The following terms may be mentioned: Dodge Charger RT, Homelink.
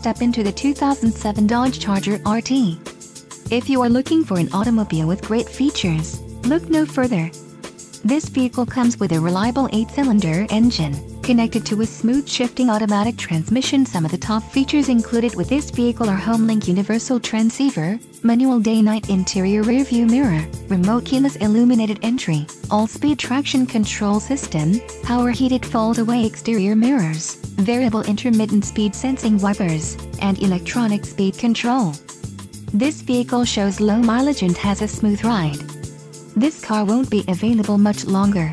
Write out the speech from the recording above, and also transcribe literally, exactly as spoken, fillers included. step into the two thousand seven Dodge Charger R T. If you are looking for an automobile with great features, look no further. This vehicle comes with a reliable eight-cylinder engine, connected to a smooth shifting automatic transmission. Some of the top features included with this vehicle are Homelink universal transceiver, manual day-night interior rearview mirror, remote keyless illuminated entry, all-speed traction control system, power heated fold-away exterior mirrors, variable intermittent speed sensing wipers, and electronic speed control. This vehicle shows low mileage and has a smooth ride. This car won't be available much longer.